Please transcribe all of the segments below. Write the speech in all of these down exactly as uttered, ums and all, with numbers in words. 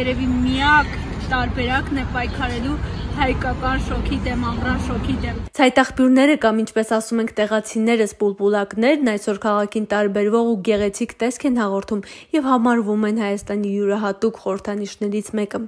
երևի միակ տարբերակն է պայքարելու հայկական շոքի դեմ, ամռան շոքի դեմ։ Ցայտաղբյուրները կամ ինչպես ասում ենք տեղացիներս բուլբուլակներն այսօր քաղաքին տարբերվող ու գեղեցիկ տեսք են հաղորդում եւ համարվում են Հայաստանի յուրահատուկ խորհրդանիշներից մեկը։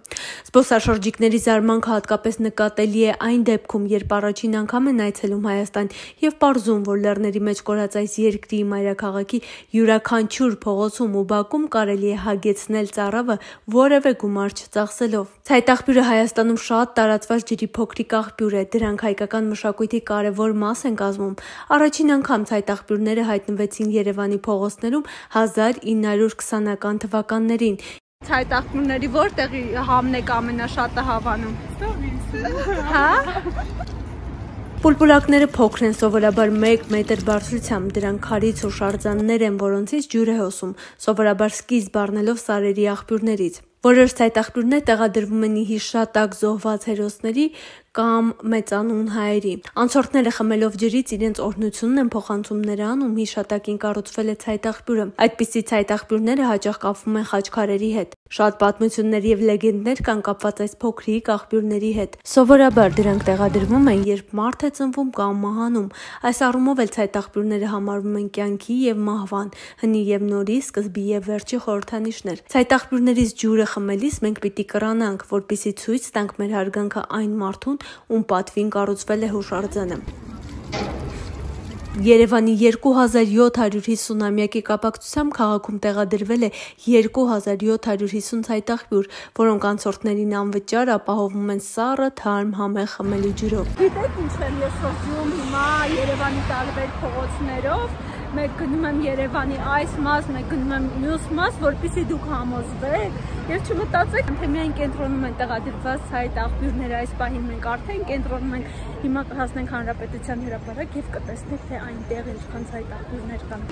Զբոսաշրջիկների զարմանքը հատկապես նկատելի է այն դեպքում, երբ առաջին անգամ են այցելում Հայաստան եւ պարզում, որ լեռների մեջ կորած այս երկրի մայրաքաղաքի յուրաքանչյուր փողոցում ու բակում կարելի է հագեցնել ծառավը որևէ գումար չծախսելով։ Ցայտաղբյուրը Հայաստանում շատ տարածված ջրի փոքրիկ աղբյուր է, դրանք հայկական մշակույթի կարևոր մաս են կազմում։ Առաջին անգամ ցայտաղբյուրները հայտնվեցին Երևանի փողոցներում հազար ինը հարյուր քսանական թվականներին։ Ցայտաղբյուրների որտեղի համն է ամենաշատը հավանում։ Պուլպուլակները փոքր են, սովորաբար մեկ մետր բարձրությամբ, դրանք քարից ու շարժաններ են, որոնցից ջուր է հոսում, սովորաբար սկիզբ առնելով սարերի աղբյուրներից։ Որոշ ցայտաղբյուրներ տեղադրվում են հիշատակ զոհված հերոսների կամ մեծանուն հայերի։ Անցորդները խմելով ջրից իրենց օրհնությունն են փոխանցում նրան, ում հիշատակին կառուցվել է ցայտաղբյուրը։ Այդպիսի ցայտաղբյուրները հաճախ կապվում են խաչքարերի հետ։ Շատ պատմություններ եւ լեգենդներ կան կապված այս փոքրիկ աղբյուրների հետ։ Սովորաբար դրանք տեղադրվում են, երբ մարդ է ծնվում կամ մահանում։ Այս առումով էլ ցայտաղբյուրները համարվում են կյանքի եւ մահվան, հնի եւ նորի, սկզբի եւ վերջի խորհրդանիշներ։ Ցայտաղբյուրներից ջուրը խմելիս մենք պիտի կրանանք, որպեսզի ցույց տանք մեր հարգանքը այն մարդուն, ում պատվին կառուցվել է հուշարձանը։ Երևանի երկու հազար յոթ հարյուր հիսուն ամյակի կապակցությամբ քաղաքում տեղադրվել է երկու հազար յոթ հարյուր հիսուն ցայտաղբյուր, որոնք անցորդներին անվճար ապահովում են սառը, թարմ, համեղ խմելու ջրով։ Գիտեք ինչ եմ ես շրջում հիմա Երևանի տարբեր փողոցներով, մեկ գնում եմ Երևանի այս մաս, մեկ գնում եմ մյուս մաս, որպեսզի դուք համոզվեք եւ չմտածեք, թե միայն կենտրոնում են տեղադրված ցայտաղբյուրները, այս պահին մենք արդեն կենտրոնում ենք, հիմա հասնենք Հանրապետության հրապարակ եւ կտեսնեք, թե այնտեղ ինչքան ցայտաղբյուրներ կան։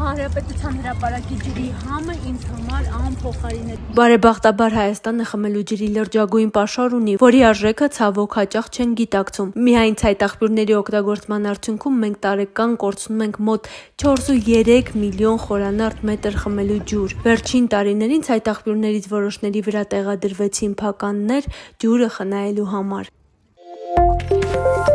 Հանրապետության հրապարակի ջրի համը ինձ համար անփոխարինելի է։ Բարեբախտաբար Հայաստանը խմելու ջրի լրջագույն պաշար ունի, որի արժեքը ցավոք հաճախ չեն գիտակցում։ Միայն ցայտաղբյուրների օգտագործման արդյունքում մենք տարեկան կորցնում ենք մոտ չորս ու երեք միլիոն խորանարդ մետր խմելու ջուր։ Վերջին տարիներին ցայտաղբյուրներից որոշների վրա տեղադրվեցին փականներ ջուրը խնայելու համար։